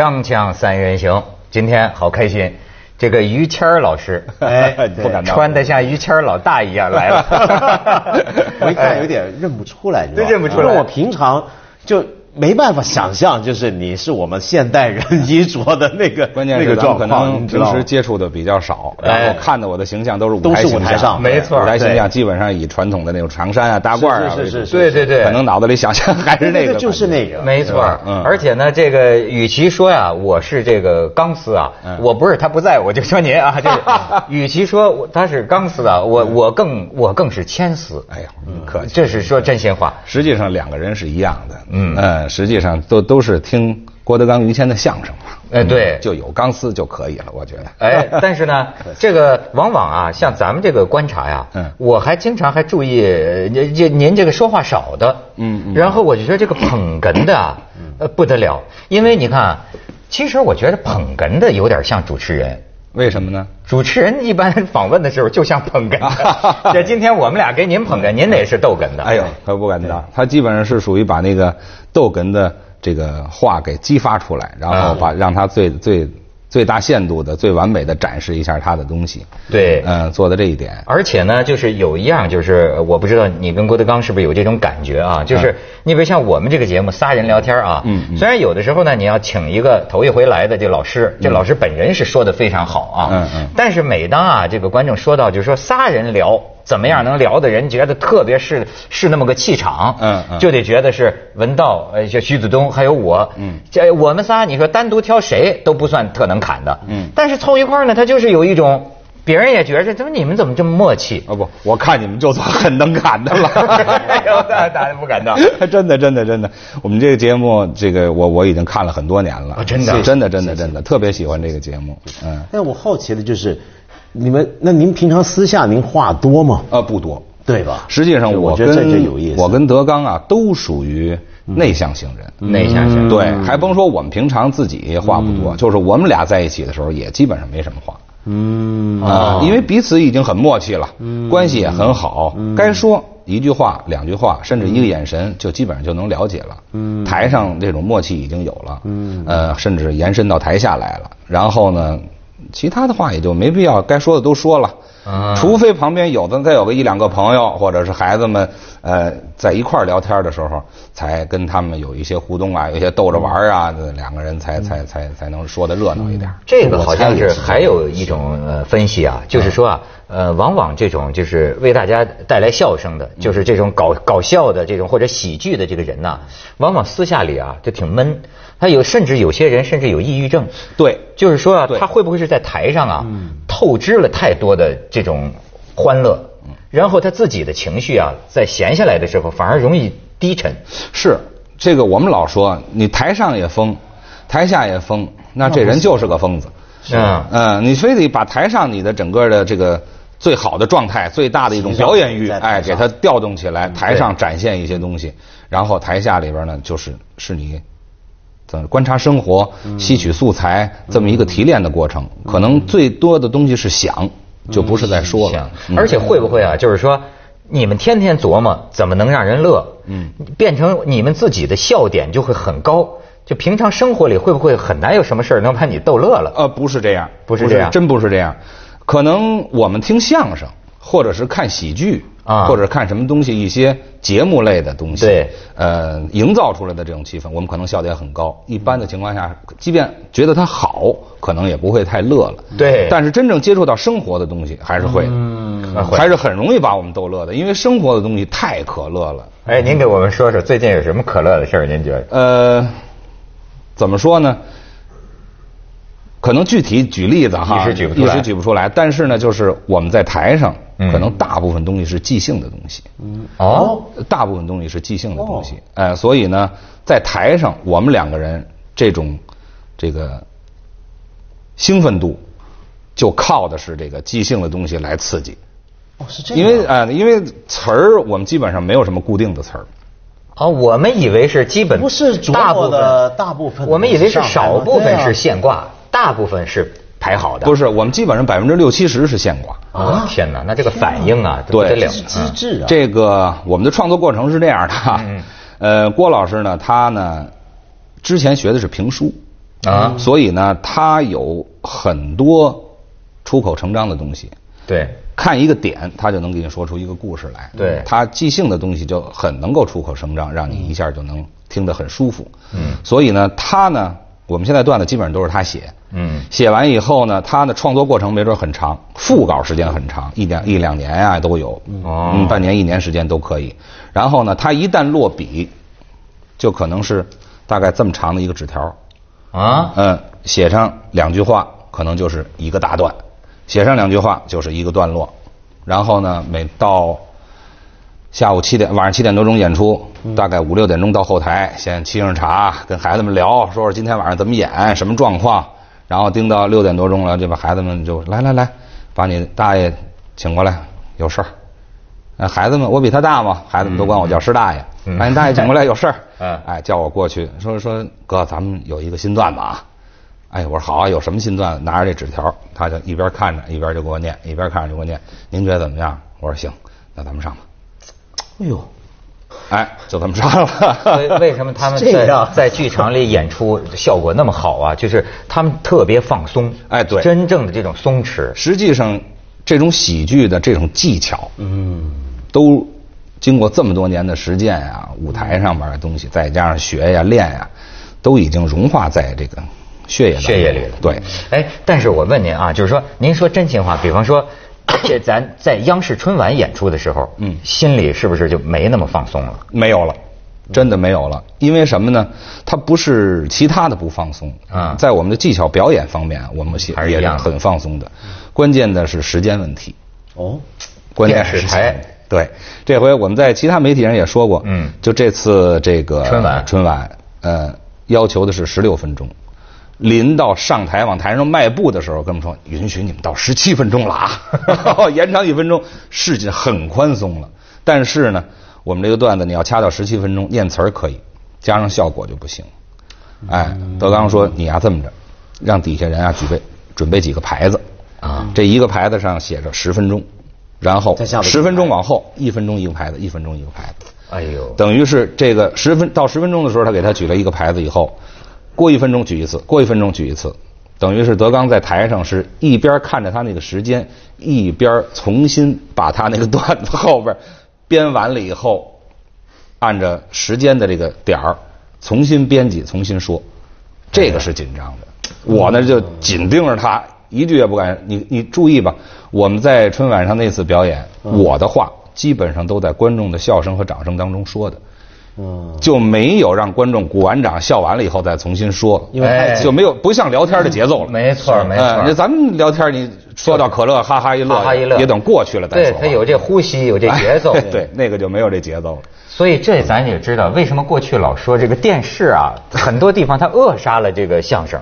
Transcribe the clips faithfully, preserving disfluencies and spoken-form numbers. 锵锵三人行，今天好开心，这个于谦老师，哎，不敢当，穿得像于谦老大一样来了。我一看有点认不出来，真认不出来。我平常就没办法想象，就是你是我们现代人衣着的那个关键是咱们可能平时接触的比较少，然后看的我的形象都是都是舞台上，没错，舞台形象基本上以传统的那种长衫啊、大褂啊，是是是，对对对，可能脑子里想象还是那个，就是那个，没错。而且呢，这个与其说呀，我是这个钢丝啊，我不是他不在，我就说您啊，这与其说他是钢丝啊，我我更我更是铅丝。哎呀，可这是说真心话。实际上两个人是一样的，嗯嗯。实际上都都是听郭德纲、于谦的相声嘛，哎，对，就有钢丝就可以了，我觉得。哎，但是呢，这个往往啊，像咱们这个观察呀，嗯，我还经常还注意您您这个说话少的，嗯，嗯然后我就觉得这个捧哏的啊，呃不得了，因为你看，其实我觉得捧哏的有点像主持人。为什么呢？主持人一般访问的时候就像捧哏的，这今天我们俩给您捧哏，您得是逗哏的。哎呦，可不敢当，他基本上是属于把那个逗哏的这个话给激发出来，然后把让他最最最大限度的、最完美的展示一下他的东西。对，嗯，做的这一点。而且呢，就是有一样，就是我不知道你跟郭德纲是不是有这种感觉啊？就是你比如像我们这个节目仨人聊天啊，嗯，虽然有的时候呢，你要请一个头一回来的这老师，这老师本人是说的非常好啊，嗯嗯，但是每当啊这个观众说到，就是说仨人聊怎么样能聊的人觉得特别是是那么个气场，嗯，就得觉得是文道、呃，像徐子东还有我，嗯，这我们仨你说单独挑谁都不算特能砍的，嗯，但是凑一块儿呢，他就是有一种，别人也觉着怎么你们怎么这么默契？哦不，我看你们就算很能砍的了，大家不敢当，真的真的真的，我们这个节目，这个我我已经看了很多年了，哦、真的真的真的真的特别喜欢这个节目，嗯。但我好奇的就是，你们那您平常私下您话多吗？啊、呃，不多，对吧？实际上我跟我跟德纲啊都属于。内向型人，内向型对，还甭说我们平常自己话不多，就是我们俩在一起的时候也基本上没什么话，嗯啊，因为彼此已经很默契了，关系也很好，该说一句话、两句话，甚至一个眼神，就基本上就能了解了。嗯，台上这种默契已经有了，嗯呃，甚至延伸到台下来了。然后呢，其他的话也就没必要，该说的都说了。除非旁边有的再有个一两个朋友或者是孩子们，呃，在一块儿聊天的时候，才跟他们有一些互动啊，有些逗着玩啊，两个人才才才才能说的热闹一点。这个好像是还有一种呃分析啊，就是说啊，呃，往往这种就是为大家带来笑声的，就是这种搞搞笑的这种或者喜剧的这个人呐、啊，往往私下里啊就挺闷。他有甚至有些人甚至有抑郁症。对，就是说啊，他会不会是在台上啊透支了太多的这种欢乐，然后他自己的情绪啊，在闲下来的时候反而容易低沉。是，这个我们老说，你台上也疯，台下也疯，那这人就是个疯子。是啊，嗯，你非得把台上你的整个的这个最好的状态、最大的一种表演欲，哎，给它调动起来，台上展现一些东西，然后台下里边呢，就是是你。观察生活、吸取素材，这么一个提炼的过程，可能最多的东西是想，就不是在说了。而且会不会啊？就是说，你们天天琢磨怎么能让人乐，嗯，变成你们自己的笑点就会很高。就平常生活里会不会很难有什么事儿能把你逗乐了？呃，不是这样，不是这样，真不是这样。可能我们听相声，或者是看喜剧。啊，或者看什么东西，一些节目类的东西，对，呃，营造出来的这种气氛，我们可能笑点很高。一般的情况下，即便觉得它好，可能也不会太乐了。对，但是真正接触到生活的东西，还是会的，嗯，还是很容易把我们逗乐的，因为生活的东西太可乐了。哎，您给我们说说最近有什么可乐的事儿？您觉得？呃，怎么说呢？可能具体举例子哈，一时举不出来，一时举不出来。但是呢，就是我们在台上，可能大部分东西是即兴的东西。嗯，哦，大部分东西是即兴的东西。哎，所以呢，在台上我们两个人这种这个兴奋度，就靠的是这个即兴的东西来刺激。哦，是这样。因为啊，因为词儿我们基本上没有什么固定的词儿。啊、哦，我们以为是基本不是大部分，大部分我们以为是少部分是现挂。大部分是排好的，不是我们基本上百分之六七十是现挂啊！天哪，那这个反应啊，对，机智啊！这个我们的创作过程是这样的，嗯、呃，郭老师呢，他呢之前学的是评书，啊，所以呢，它有很多出口成章的东西。对，看一个点，它就能给你说出一个故事来。对，它即兴的东西就很能够出口成章，让你一下就能听得很舒服。嗯，所以呢，它呢，我们现在段子基本上都是他写。嗯，写完以后呢，他的创作过程没准很长，副稿时间很长，一两一两年啊都有，嗯，半年一年时间都可以。然后呢，他一旦落笔，就可能是大概这么长的一个纸条。啊，嗯，写上两句话，可能就是一个大段；写上两句话，就是一个段落。然后呢，每到下午七点、晚上七点多钟演出，大概五六点钟到后台，先沏上茶，跟孩子们聊，说说今天晚上怎么演，什么状况。然后盯到六点多钟了，就把孩子们就来来来，把你大爷请过来，有事儿。那孩子们，我比他大嘛，孩子们都管我叫师大爷。把你大爷请过来，有事儿。嗯，哎，叫我过去，说说哥，咱们有一个新段子啊。哎，我说好啊，有什么新段子？拿着这纸条，他就一边看着一边就给我念，一边看着就给我念。您觉得怎么样？我说行，那咱们上吧。哎呦，哎，就这么上了。为什么他们在在剧场里演出效果那么好啊？就是他们特别放松。哎，对，真正的这种松弛。实际上，这种喜剧的这种技巧，嗯，都经过这么多年的实践呀、啊，舞台上面的东西，再加上学呀、练呀，都已经融化在这个血液血液里了。对，哎，但是我问您啊，就是说，您说真心话，比方说。这咱在央视春晚演出的时候，嗯，心里是不是就没那么放松了？没有了，真的没有了。因为什么呢？它不是其他的不放松啊，在我们的技巧表演方面，我们也很放松的。关键的是时间问题。哦，关键是时间。对，这回我们在其他媒体上也说过，嗯，就这次这个春晚，春晚，呃，要求的是十六分钟。临到上台往台上迈步的时候，跟我们说允许你们到十七分钟了啊，延长一分钟，事情很宽松了。但是呢，我们这个段子你要掐到十七分钟，念词儿可以，加上效果就不行。哎，德刚说你呀、啊、这么着，让底下人啊准备准备几个牌子啊，这一个牌子上写着十分钟，然后十分钟往后一分钟一个牌子，一分钟一个牌子。哎呦，等于是这个十分到十分钟的时候，他给他举了一个牌子以后。过一分钟举一次，过一分钟举一次，等于是德刚在台上是一边看着他那个时间，一边重新把他那个段子后边编完了以后，按着时间的这个点儿重新编辑，重新说，这个是紧张的。我呢就紧盯着他，一句也不敢。你你注意吧，我们在春晚上那次表演，我的话基本上都在观众的笑声和掌声当中说的。就没有让观众鼓完掌笑完了以后再重新说，因为就没有不像聊天的节奏了。没错，没错。咱们聊天，你说到可乐，哈哈一乐，哈哈一乐，也等过去了再说。对，他有这呼吸，有这节奏。对，那个就没有这节奏了。所以这咱也知道，为什么过去老说这个电视啊，很多地方它扼杀了这个相声。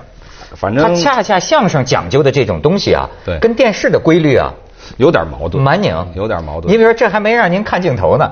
反正它恰恰相声讲究的这种东西啊，对，跟电视的规律啊。有点矛盾，蛮拧，有点矛盾。你比如说，这还没让您看镜头呢，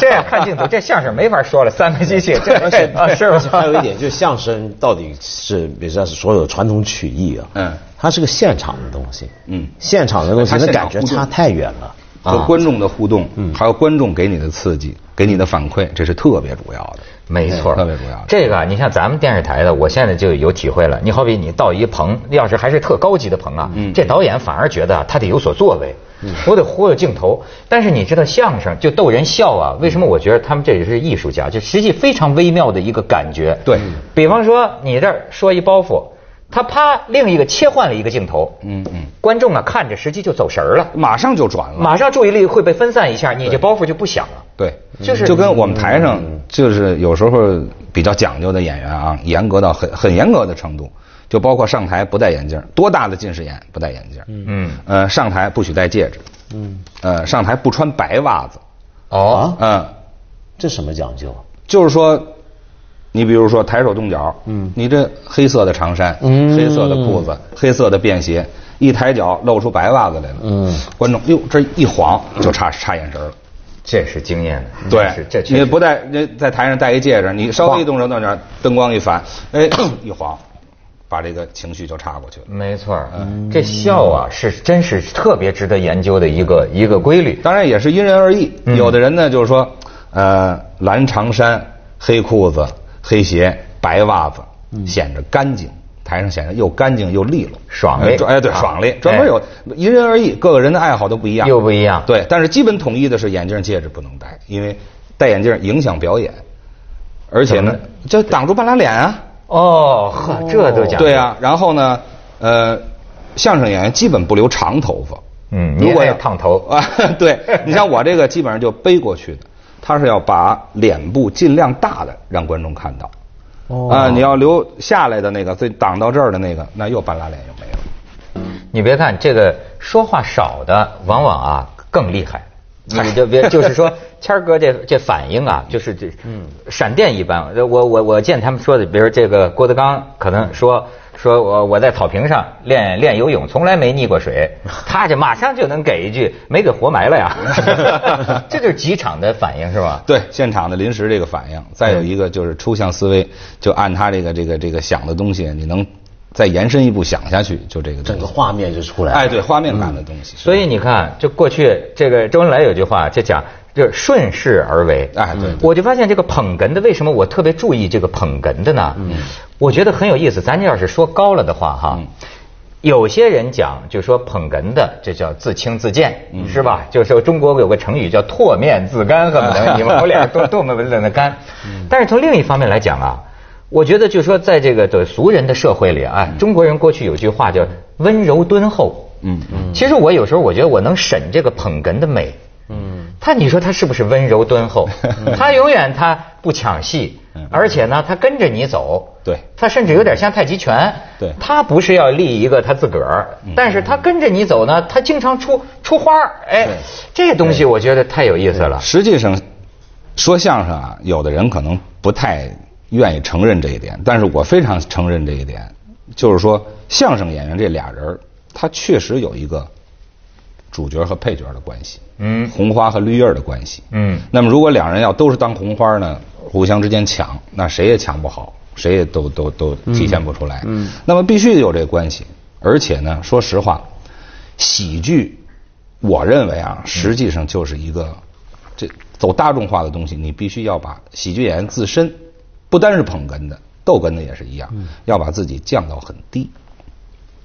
这样看镜头，这相声没法说了，三个机器，这是吧？还有一点，就是相声到底是，比如说是所有传统曲艺啊，嗯，它是个现场的东西，嗯，现场的东西，那感觉差太远了。和观众的互动，嗯，还有观众给你的刺激，给你的反馈，这是特别主要的。没错，特别主要的。这个，你像咱们电视台的，我现在就有体会了。你好比你到一棚，要是还是特高级的棚啊，嗯，这导演反而觉得啊，他得有所作为，嗯，我得忽悠镜头。但是你知道相声就逗人笑啊，为什么？我觉得他们这也是艺术家，就实际非常微妙的一个感觉。对，比方说你这儿说一包袱。他啪，另一个切换了一个镜头，嗯嗯，观众啊看着实际就走神儿了，马上就转了，马上注意力会被分散一下，你这包袱就不响了。对，就是就跟我们台上就是有时候比较讲究的演员啊，严格到很很严格的程度，就包括上台不戴眼镜，多大的近视眼不戴眼镜，嗯，呃，上台不许戴戒指，嗯，呃，上台不穿白袜子，哦，嗯，这什么讲究？就是说。你比如说抬手动脚，嗯，你这黑色的长衫，嗯，黑色的裤子，黑色的便鞋，一抬脚露出白袜子来了，嗯，观众哟这一晃就差差眼神了，这是经验的，对，这你不戴，你在台上戴一戒指，你稍微一动手动脚，灯光一反，哎，一晃。把这个情绪就插过去了，没错，嗯，这笑啊是真是特别值得研究的一个一个规律，当然也是因人而异，有的人呢就是说，呃，蓝长衫，黑裤子。黑鞋、白袜子显着干净，台上显得又干净又利落，爽利。哎，对，爽利，专门有，因人而异，各个人的爱好都不一样，又不一样。对，但是基本统一的是眼镜戒指不能戴，因为戴眼镜影响表演，而且呢，就挡住半拉脸啊。哦，呵，这都讲。对啊，然后呢，呃，相声演员基本不留长头发。嗯，如果要烫头啊，对，你像我这个基本上就背过去的，他是要把脸部尽量大的让观众看到。哦啊，你要留下来的那个，最挡到这儿的那个，那又半拉脸又没了。你别看这个说话少的，往往啊更厉害。你就别就是说，谦儿哥这这反应啊，就是这闪电一般。我我我见他们说的，比如这个郭德纲可能说。说我我在草坪上练练游泳，从来没溺过水，他这马上就能给一句没给活埋了呀，这就是几场的反应是吧？对，现场的临时这个反应，再有一个就是抽象思维，就按他这个这个这个想的东西，你能再延伸一步想下去，就这个整个画面就出来了。哎，对，画面感的东西。嗯、所以你看，就过去这个周恩来有句话，就讲。就是顺势而为，哎，对，我就发现这个捧哏的，为什么我特别注意这个捧哏的呢？嗯，我觉得很有意思。咱要是说高了的话，哈，有些人讲就说捧哏的，这叫自轻自贱，是吧？就是中国有个成语叫唾面自干，恨不得你们我俩都唾面自干。但是从另一方面来讲啊，我觉得就说在这个的俗人的社会里啊，中国人过去有句话叫温柔敦厚，嗯嗯。其实我有时候我觉得我能审这个捧哏的美。嗯，他你说他是不是温柔敦厚？他永远他不抢戏，而且呢，他跟着你走。对，他甚至有点像太极拳。对，他不是要立一个他自个儿，但是他跟着你走呢，他经常出出花儿。哎，这东西我觉得太有意思了。实际上，说相声啊，有的人可能不太愿意承认这一点，但是我非常承认这一点，就是说相声演员这俩人，他确实有一个。主角和配角的关系，嗯，红花和绿叶的关系，嗯，那么如果两人要都是当红花呢，互相之间抢，那谁也抢不好，谁也都都都体现不出来，嗯，嗯那么必须有这个关系，而且呢，说实话，喜剧，我认为啊，实际上就是一个，这走大众化的东西，你必须要把喜剧演员自身，不单是捧哏的，逗哏的也是一样，要把自己降到很低。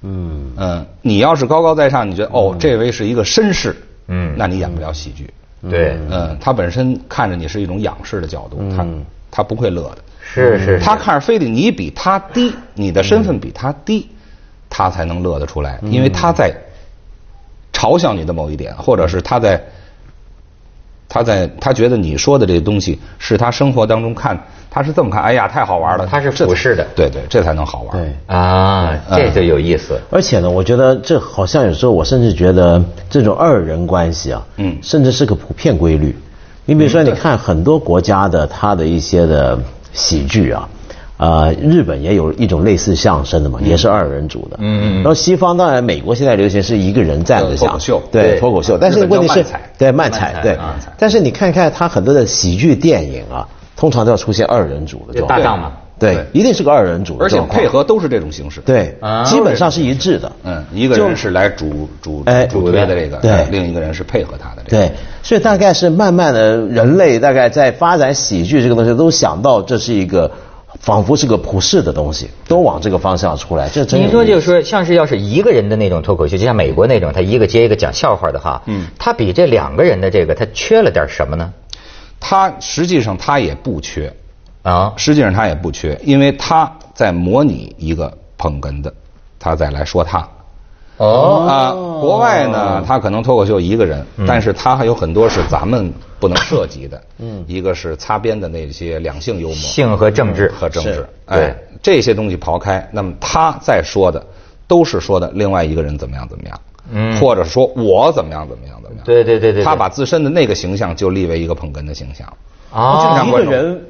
嗯嗯，你要是高高在上，你觉得哦，这位是一个绅士，嗯，那你演不了喜剧。对，嗯，他本身看着你是一种仰视的角度，他他不会乐的。是是，他看着非得你比他低，你的身份比他低，他才能乐得出来，因为他在嘲笑你的某一点，或者是他在他在他觉得你说的这个东西是他生活当中看。他是这么看，哎呀，太好玩了！他是俯视的，对对，这才能好玩。对啊，这就有意思、嗯。而且呢，我觉得这好像有时候，我甚至觉得这种二人关系啊，嗯，甚至是个普遍规律。你比如说，你看很多国家的他的一些的喜剧啊，呃，日本也有一种类似相声的嘛，也是二人组的。嗯嗯。然后西方当然，美国现在流行是一个人站着讲脱口秀，对脱口秀。但是问题是，对慢踩，对。但是你看看他很多的喜剧电影啊。通常都要出现二人组的搭档嘛，对，一定是个二人组，而且配合都是这种形式，对，基本上是一致的。嗯，一个人是来主主主推的这个，对，另一个人是配合他的这个。对，所以大概是慢慢的，人类大概在发展喜剧这个东西，都想到这是一个仿佛是个普世的东西，都往这个方向出来。这真您说就是说，像是要是一个人的那种脱口秀，就像美国那种，他一个接一个讲笑话的哈，嗯，他比这两个人的这个，他缺了点什么呢？他实际上他也不缺，啊，实际上他也不缺，因为他在模拟一个捧哏的，他再来说他。哦啊，国外呢，他可能脱口秀一个人，但是他还有很多是咱们不能涉及的。嗯，一个是擦边的那些两性幽默，性和政治和政治，哎，这些东西刨开，那么他在说的都是说的另外一个人怎么样怎么样。嗯，或者说我怎么样怎么样怎么样？对对对对，他把自身的那个形象就立为一个捧哏的形象啊，一个人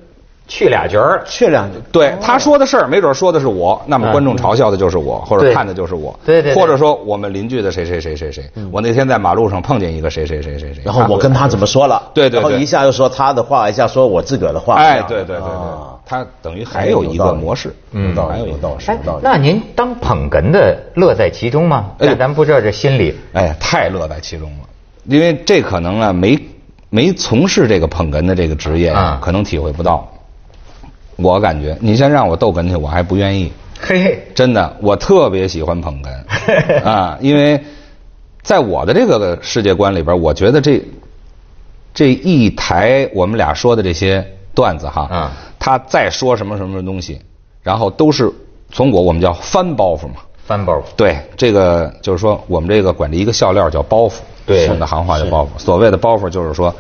去俩角儿，去两角。对，他说的事儿，没准说的是我，那么观众嘲笑的就是我，或者看的就是我。对对，或者说我们邻居的谁谁谁谁谁，我那天在马路上碰见一个谁谁谁谁谁，然后我跟他怎么说了？对对，然后一下又说他的话，一下说我自个儿的话。哎，对对对对，他等于还有一个模式，嗯，还有一个道理。哎，那您当捧哏的乐在其中吗？哎，咱不知道这心理。哎，太乐在其中了，因为这可能啊，没没从事这个捧哏的这个职业，可能体会不到。我感觉，你先让我逗哏去，我还不愿意。嘿嘿，真的，我特别喜欢捧哏啊，因为在我的这个世界观里边，我觉得这这一台我们俩说的这些段子哈，嗯，他再说什么什么东西，然后都是从我我们叫翻包袱嘛，翻包袱。对，这个就是说我们这个管这一个笑料叫包袱，对，我们的行话叫包袱。所谓的包袱就是说，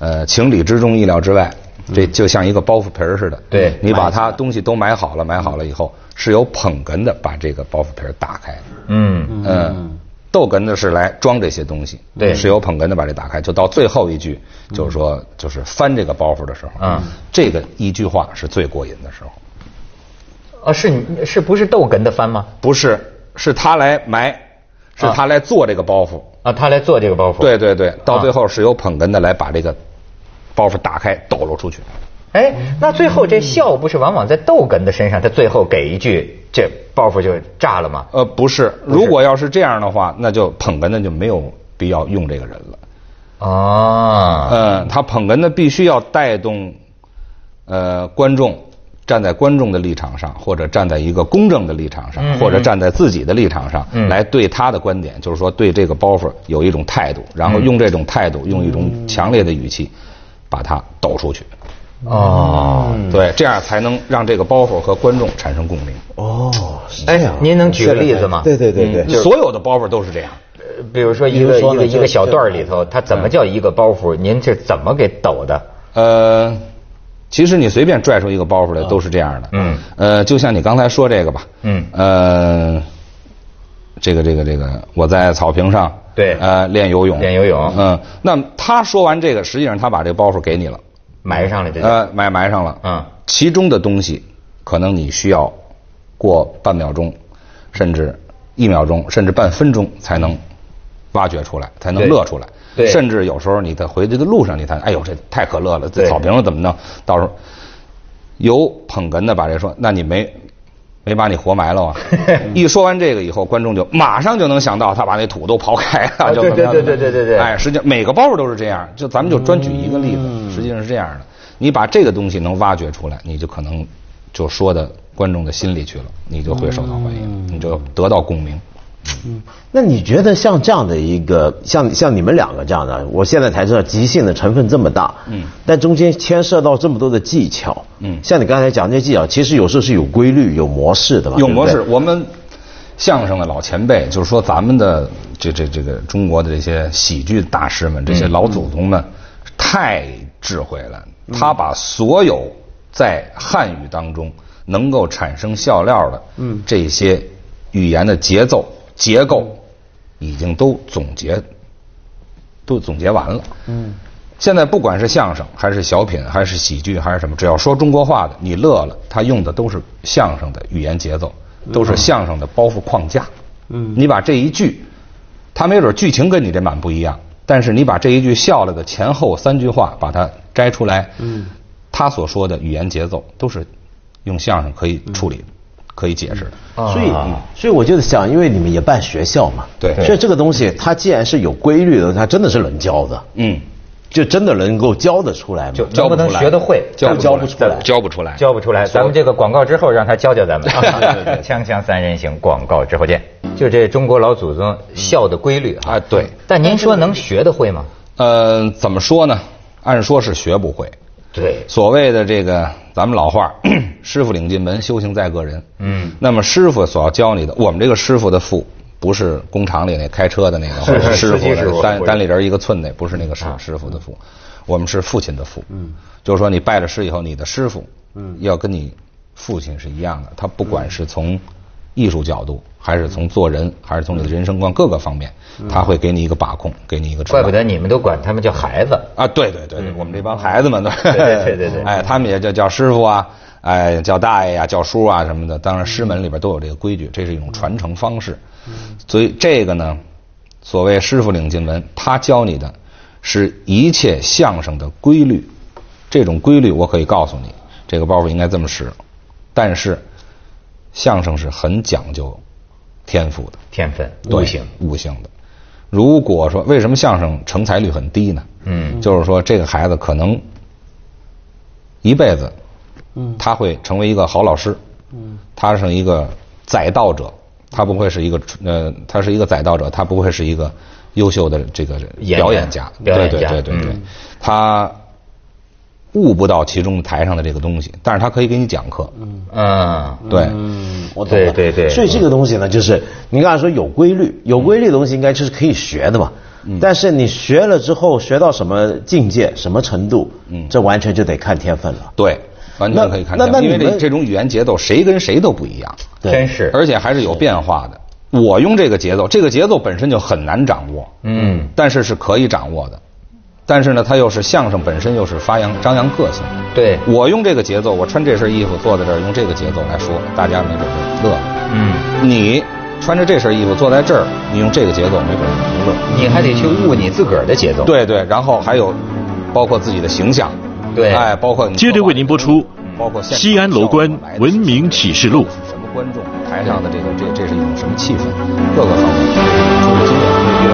呃，情理之中，意料之外。这就像一个包袱皮儿似的，对，你把它东西都买好了，买好了以后是由捧哏的把这个包袱皮儿打开，嗯嗯，逗哏的是来装这些东西，对，是由捧哏的把这打开，就到最后一句，就是说就是翻这个包袱的时候，啊，这个一句话是最过瘾的时候。啊，是你是不是逗哏的翻吗？不是，是他来埋，是他来做这个包袱啊，他来做这个包袱，对对对，到最后是由捧哏的来把这个包袱打开，抖落出去。哎，那最后这笑不是往往在逗哏的身上，他最后给一句，这包袱就炸了吗？呃，不是，如果要是这样的话，那就捧哏的就没有必要用这个人了。啊，嗯，他捧哏的必须要带动，呃，观众站在观众的立场上，或者站在一个公正的立场上，嗯、或者站在自己的立场上、嗯、来对他的观点，就是说对这个包袱有一种态度，然后用这种态度，嗯、用一种强烈的语气。把它抖出去，哦，对，这样才能让这个包袱和观众产生共鸣。哦，哎，您能举个例子吗？对对对对，嗯、所有的包袱都是这样。呃，比如说一个一个一个小段里头，它怎么叫一个包袱？您这怎么给抖的？呃，其实你随便拽出一个包袱来都是这样的。嗯，呃，就像你刚才说这个吧。嗯，呃，这个这个这个，我在草坪上。对，呃，练游泳，练游泳，嗯，那他说完这个，实际上他把这个包袱给你了，埋上了，这呃，埋埋上了，嗯，其中的东西，可能你需要过半秒钟，甚至一秒钟，甚至半分钟才能挖掘出来，才能乐出来，对，甚至有时候你在回去的路上，你才，哎呦，这太可乐了，这草坪上怎么弄？到时候由捧哏的把这说，那你没。没把你活埋了啊！一说完这个以后，观众就马上就能想到他把那土都刨开了，就对对对对对对对。哎，实际上每个包袱都是这样，就咱们就专举一个例子，实际上是这样的。你把这个东西能挖掘出来，你就可能就说的观众的心里去了，你就会受到欢迎，你就得到共鸣。嗯，那你觉得像这样的一个，像像你们两个这样的，我现在才知道即兴的成分这么大，嗯，但中间牵涉到这么多的技巧，嗯，像你刚才讲这些技巧，其实有时候是有规律、有模式的吧？有模式。对对，我们相声的老前辈，就是说咱们的这这这个中国的这些喜剧大师们，这些老祖宗们，嗯、太智慧了，他把所有在汉语当中能够产生笑料的，嗯，这些语言的节奏。结构已经都总结，都总结完了。嗯，现在不管是相声还是小品还是喜剧还是什么，只要说中国话的，你乐了，他用的都是相声的语言节奏，都是相声的包袱框架。嗯，你把这一句，他没准剧情跟你这满不一样，但是你把这一句笑了的前后三句话把它摘出来，嗯，他所说的语言节奏都是用相声可以处理的。可以解释的，所以所以我就想，因为你们也办学校嘛，对，所以这个东西它既然是有规律的，它真的是能教的，嗯，就真的能够教得出来吗？就教不能学得会，教教不出来，教不出来，教不出来。咱们这个广告之后，让他教教咱们。锵锵三人行，广告之后见。就这中国老祖宗笑的规律啊，对。但您说能学得会吗？呃，怎么说呢？按说是学不会。对，所谓的这个咱们老话，师傅领进门，修行在个人。嗯，那么师傅所要教你的，我们这个师傅的父不是工厂里那开车的那个，是是师傅单单里人一个寸那，不是那个师师傅的父，我们是父亲的父。嗯，就是说你拜了师以后，你的师傅，嗯，要跟你父亲是一样的，他不管是从艺术角度，还是从做人，还是从你的人生观各个方面，他会给你一个把控，给你一个指导。怪不得你们都管他们叫孩子啊！对对对，我们这帮孩子们，对对对对，哎，他们也叫叫师傅啊，哎，叫大爷呀，叫叔啊什么的。当然，师门里边都有这个规矩，这是一种传承方式。所以这个呢，所谓师傅领进门，他教你的是一切相声的规律。这种规律，我可以告诉你，这个包袱应该这么使，但是。相声是很讲究天赋的，天分、悟性、悟性的。如果说为什么相声成才率很低呢？嗯，就是说这个孩子可能一辈子，嗯，他会成为一个好老师，嗯，他是一个载道者，他不会是一个呃，他是一个载道者，他不会是一个优秀的这个表演家，表演家，对对对对对，嗯、他悟不到其中台上的这个东西，但是他可以给你讲课，嗯啊，对，嗯，我懂了，对对对，所以这个东西呢，就是你刚才说有规律，有规律的东西应该就是可以学的嘛。但是你学了之后，学到什么境界、什么程度，嗯，这完全就得看天分了。对，完全可以看天分。那那因为这这种语言节奏，谁跟谁都不一样，真是，而且还是有变化的。我用这个节奏，这个节奏本身就很难掌握，嗯，但是是可以掌握的。但是呢，它又是相声本身，又是发扬张扬个性。对，我用这个节奏，我穿这身衣服坐在这儿，用这个节奏来说，大家没准就乐了。嗯，你。穿着这身衣服坐在这儿，你用这个节奏没准不乐，你还得去悟你自个儿的节奏。对对，然后还有包括自己的形象，对，哎，包括你。接着为您播出，包括西安楼观文明启示录。什么观众台上的这个这这是一种什么气氛？各个方面。